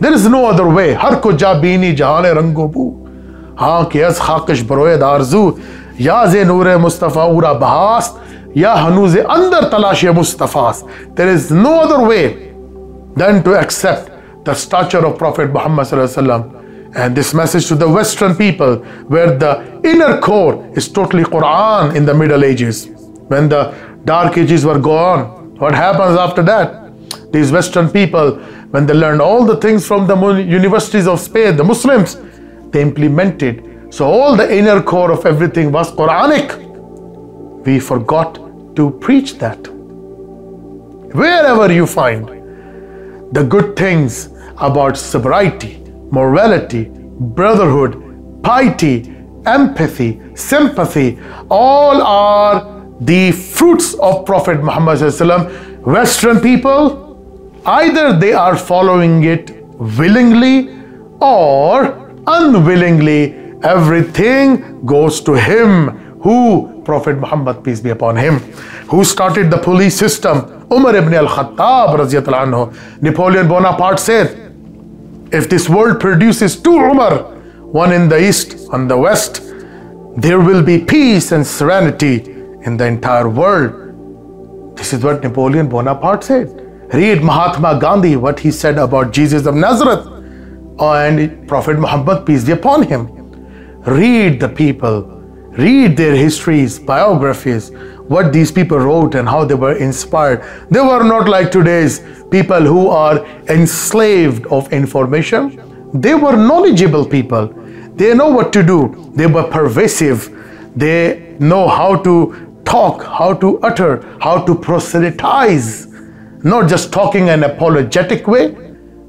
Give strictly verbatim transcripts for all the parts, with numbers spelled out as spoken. There is no other way. Har ko ja bini jahane rango bu. Haan ke az khakish baroye darzu. Ya ze nure Mustafa ura bahast. Ya hanuze andar talashe Mustafas. There is no other way than to accept the stature of Prophet Muhammad sallallahu alaihi wasallam. And this message to the Western people, where the inner core is totally Quran in the Middle Ages. When the Dark Ages were gone, what happens after that? These Western people, when they learned all the things from the universities of Spain, the Muslims, they implemented. So all the inner core of everything was Quranic. We forgot to preach that. Wherever you find the good things about sobriety, morality, brotherhood, piety, empathy, sympathy, all are the fruits of Prophet Muhammad sallallahu alaihi wasallam. Western people, either they are following it willingly or unwillingly. Everything goes to him, who Prophet Muhammad, peace be upon him, who started the police system. Umar ibn al-Khattab radiyallahu anhu. Napoleon Bonaparte said, if this world produces two Umar, one in the east, one the west, there will be peace and serenity in the entire world. This is what Napoleon Bonaparte said. Read Mahatma Gandhi, what he said about Jesus of Nazareth and Prophet Muhammad, peace be upon him. Read the people, read their histories, biographies, what these people wrote and how they were inspired. They were not like today's people who are enslaved of information. They were knowledgeable people. They know what to do. They were pervasive. They know how to talk, how to utter, how to proselytize. Not just talking in an apologetic way.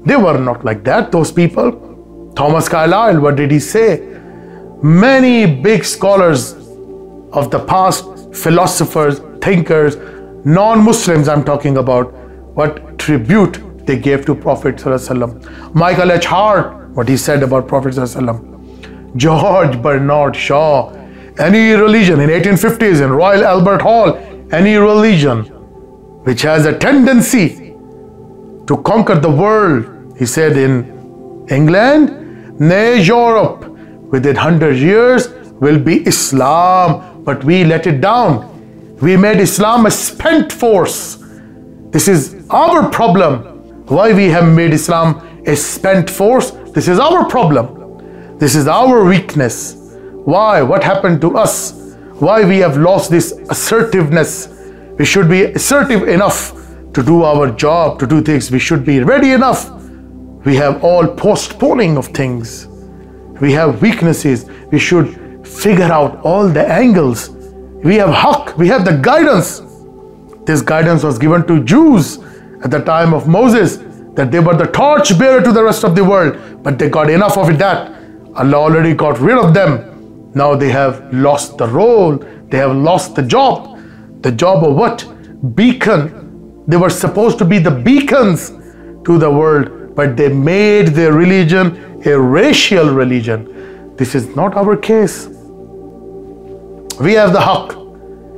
They were not like that, those people. Thomas Carlyle, what did he say? Many big scholars of the past, philosophers, thinkers, non-Muslims I'm talking about, what tribute they gave to Prophet sallallahu alaihi wasallam. Michael H. Hart, what he said about Prophet sallallahu alaihi wasallam. George Bernard Shaw, any religion in eighteen fifties in Royal Albert Hall, any religion which has a tendency to conquer the world, he said in England, nay Europe, within one hundred years will be Islam. But we let it down. We made Islam a spent force. This is our problem. Why we have made Islam a spent force? This is our problem. This is our weakness. Why? What happened to us? Why we have lost this assertiveness? We should be assertive enough to do our job, to do things. We should be ready enough. We have all postponing of things. We have weaknesses. We should figure out all the angles. We have haq, we have the guidance. This guidance was given to Jews at the time of Moses, that they were the torch bearer to the rest of the world, but they got enough of it that Allah already got rid of them. Now they have lost the role, they have lost the job. The job of what? Beacon. They were supposed to be the beacons to the world, but they made their religion a racial religion. This is not our case. We have the haq.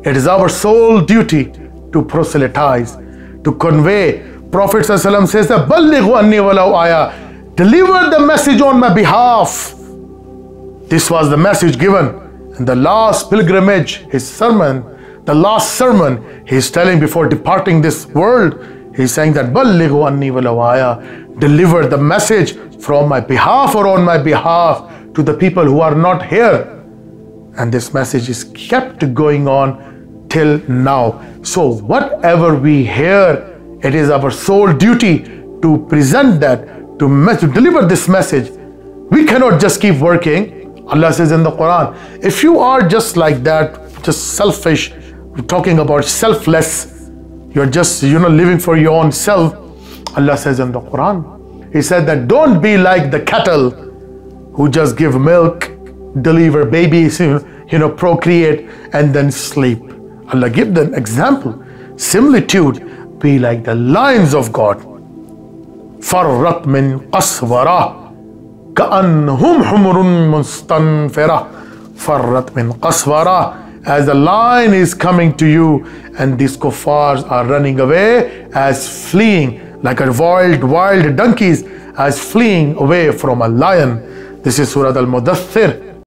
It is our sole duty to proselytize, to convey. Prophet ﷺ says that, "Ballighu anni walau aya," deliver the message on my behalf. This was the message given. And the last pilgrimage, his sermon, the last sermon, he is telling before departing this world, he is saying that, "Ballighu anni walau aya," deliver the message from my behalf or on my behalf, to the people who are not here. And this message is kept going on till now. So whatever we hear, it is our sole duty to present that, to, me to deliver this message. We cannot just keep working. Allah says in the Quran, if you are just like that, just selfish, talking about selfless, you're just, you know, living for your own self. Allah says in the Quran, he said that don't be like the cattle who just give milk, deliver babies, you know, procreate, and then sleep. Allah give them example, similitude, be like the lions of God. فَرَّتْ مِنْ قَسْوَرَةٍ كَأَنَّهُمْ حُمُرٌ مُسْتَنْفِرَةٍ فَرَّتْ مِنْ قَسْوَرَةٍ. As the lion is coming to you, and these kuffars are running away as fleeing, like a wild, wild donkeys. as fleeing away from a lion. This is Surah Al-Mudathir.